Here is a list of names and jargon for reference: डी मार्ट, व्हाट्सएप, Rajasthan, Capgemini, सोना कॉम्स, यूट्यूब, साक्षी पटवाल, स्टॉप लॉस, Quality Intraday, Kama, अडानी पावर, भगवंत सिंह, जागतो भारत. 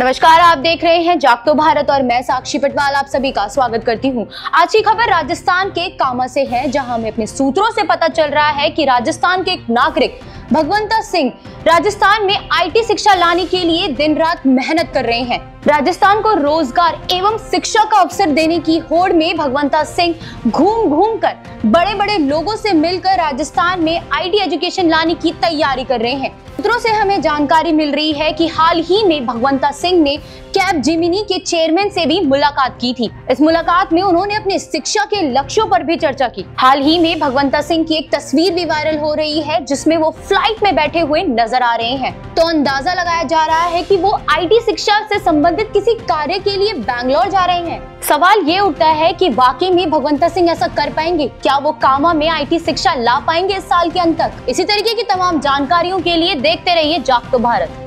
नमस्कार, आप देख रहे हैं जागतो भारत और मैं साक्षी पटवाल आप सभी का स्वागत करती हूं। आज की खबर राजस्थान के कामा से है, जहां हमें अपने सूत्रों से पता चल रहा है कि राजस्थान के एक नागरिक भगवंत सिंह राजस्थान में आईटी शिक्षा लाने के लिए दिन रात मेहनत कर रहे हैं। राजस्थान को रोजगार एवं शिक्षा का अवसर देने की होड़ में भगवंत सिंह घूम कर बड़े बड़े लोगों से मिलकर राजस्थान में आईटी एजुकेशन लाने की तैयारी कर रहे हैं। सूत्रों से हमें जानकारी मिल रही है कि हाल ही में भगवंत सिंह ने कैपजेमिनी के चेयरमैन से भी मुलाकात की थी। इस मुलाकात में उन्होंने अपने शिक्षा के लक्ष्यों पर भी चर्चा की। हाल ही में भगवंत सिंह की एक तस्वीर भी वायरल हो रही है, जिसमें वो फ्लाइट में बैठे हुए नजर आ रहे हैं। तो अंदाजा लगाया जा रहा है कि वो आईटी शिक्षा से संबंधित किसी कार्य के लिए बैंगलोर जा रहे हैं। सवाल ये उठता है कि वाकई में भगवंत सिंह ऐसा कर पाएंगे? क्या वो कामा में आईटी शिक्षा ला पाएंगे इस साल के अंत तक? इसी तरीके की तमाम जानकारियों के लिए देखते रहिए जागतो भारत।